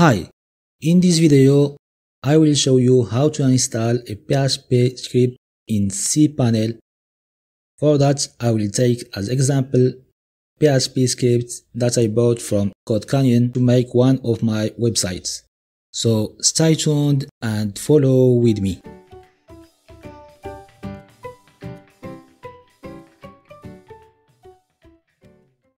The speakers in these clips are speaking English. Hi, in this video, I will show you how to install a PHP script in cPanel. For that, I will take as example PHP script that I bought from CodeCanyon to make one of my websites. So stay tuned and follow with me.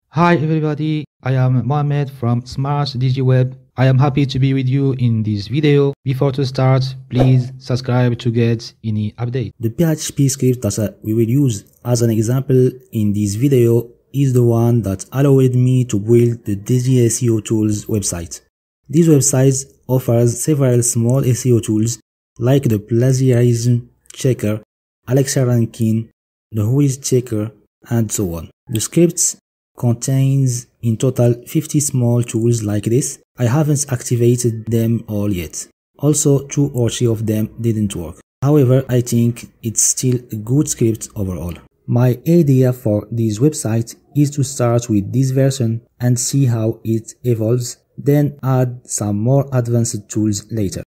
Hi everybody, I am Mohamed from SmartDigiWeb. I am happy to be with you in this video. Before to start, please subscribe to get any update. The PHP script that we will use as an example in this video is the one that allowed me to build the DigiSEOTools website. This website offers several small SEO tools like the Plagiarism Checker, Alexa Rankin, the Whois Checker, and so on. The scripts contains in total 50 small tools like this. I haven't activated them all yet. Also, 2 or 3 of them didn't work. However, I think it's still a good script overall. My idea for this website is to start with this version and see how it evolves, then add some more advanced tools later.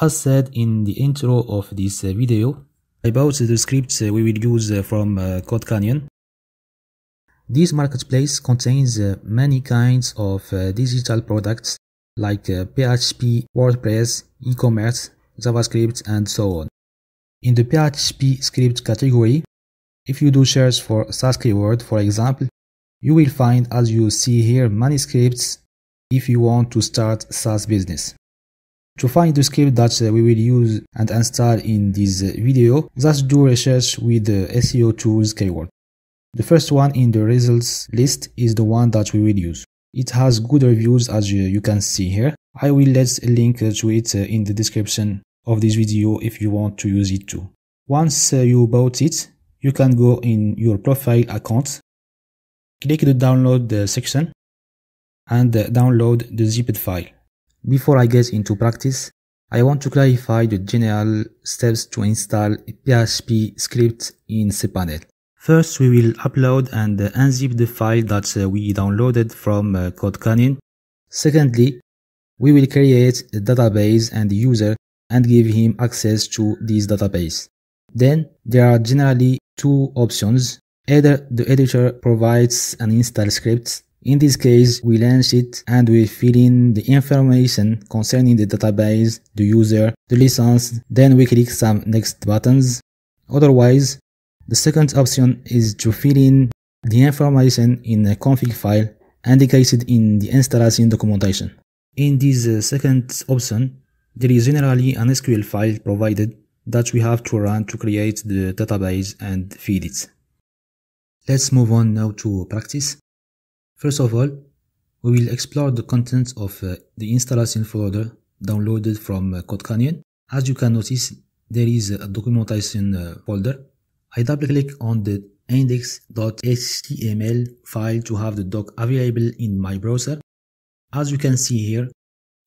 As said in the intro of this video, I bought the script we will use from CodeCanyon. This marketplace contains many kinds of digital products like PHP, WordPress, e-commerce, JavaScript, and so on. In the PHP script category, if you do search for SaaS keyword, for example, you will find, as you see here, many scripts if you want to start SaaS business. To find the script that we will use and install in this video, just do research with the SEO tools keyword. The first one in the results list is the one that we will use. It has good reviews, as you can see here. I will let a link to it in the description of this video if you want to use it too. Once you bought it, you can go in your profile account, click the download section, and download the zipped file. Before I get into practice, I want to clarify the general steps to install a PHP script in cPanel. First, we will upload and unzip the file that we downloaded from CodeCanyon. Secondly, we will create a database and a user and give him access to this database. Then, there are generally 2 options. Either the editor provides an install script. In this case, we launch it and we fill in the information concerning the database, the user, the license. Then we click some next buttons. Otherwise, the second option is to fill in the information in a config file indicated in the installation documentation. In this second option, there is generally an SQL file provided that we have to run to create the database and feed it. Let's move on now to practice. First of all, we will explore the contents of the installation folder downloaded from CodeCanyon. As you can notice, there is a documentation folder. I double-click on the index.html file to have the doc available in my browser. As you can see here,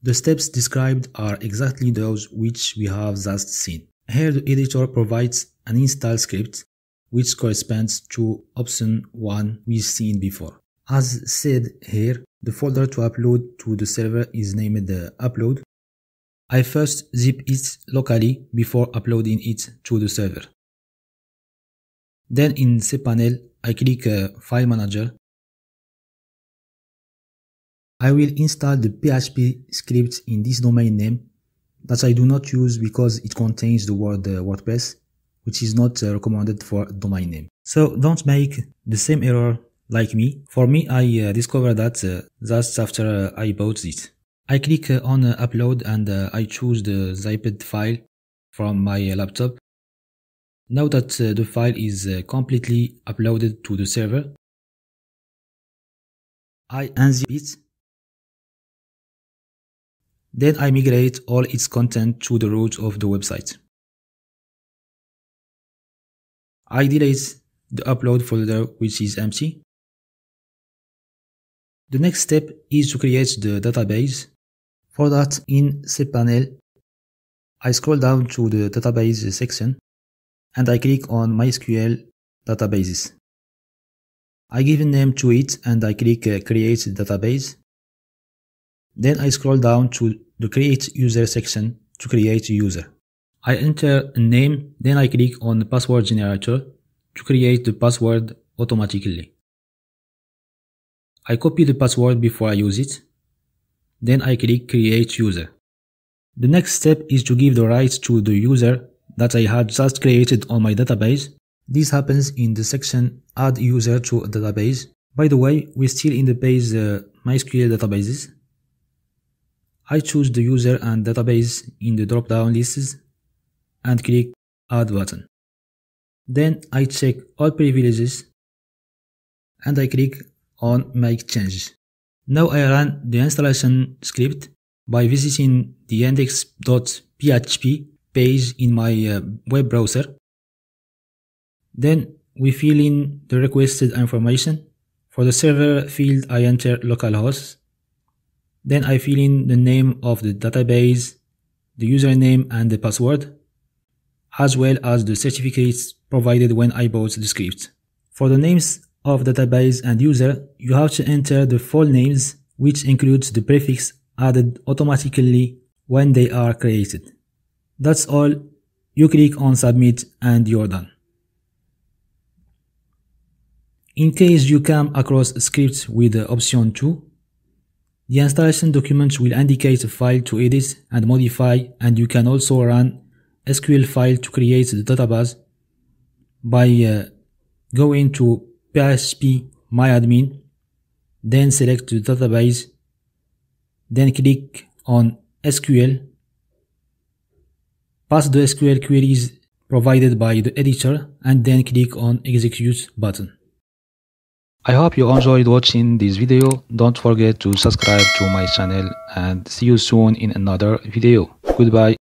the steps described are exactly those which we have just seen. Here the editor provides an install script, which corresponds to option 1 we've seen before. As said here, the folder to upload to the server is named Upload. I first zip it locally before uploading it to the server. Then in cPanel, I click File Manager. I will install the PHP script in this domain name that I do not use because it contains the word WordPress, which is not recommended for domain name. So don't make the same error like me. For me, I discovered that just after I bought it. I click on Upload and I choose the zipped file from my laptop. Now that the file is completely uploaded to the server, I unzip it. Then I migrate all its content to the root of the website. I delete the upload folder, which is empty. The next step is to create the database. For that, in cPanel, I scroll down to the database section and I click on MySQL databases. I give a name to it and I click Create Database. Then I scroll down to the create user section to create a user. I enter a name, then I click on the password generator to create the password automatically. I copy the password before I use it, then I click create user. The next step is to give the rights to the user that I had just created on my database. This happens in the section add user to a database. By the way, we're still in the page MySQL databases. I choose the user and database in the drop-down lists and click add button. Then I check all privileges and I click on make changes. Now I run the installation script by visiting the index.php page in my web browser. Then we fill in the requested information. For the server field, I enter localhost. Then I fill in the name of the database, the username and the password, as well as the certificates provided when I bought the script. For the names of database and user, you have to enter the full names, which includes the prefix added automatically when they are created. That's all. You click on submit and you're done. In case you come across a script with option 2, the installation document will indicate a file to edit and modify, and you can also run SQL file to create the database by going to PHP MyAdmin, then select the database, then click on SQL, pass the SQL queries provided by the editor, and then click on execute button. I hope you enjoyed watching this video. Don't forget to subscribe to my channel and see you soon in another video. Goodbye.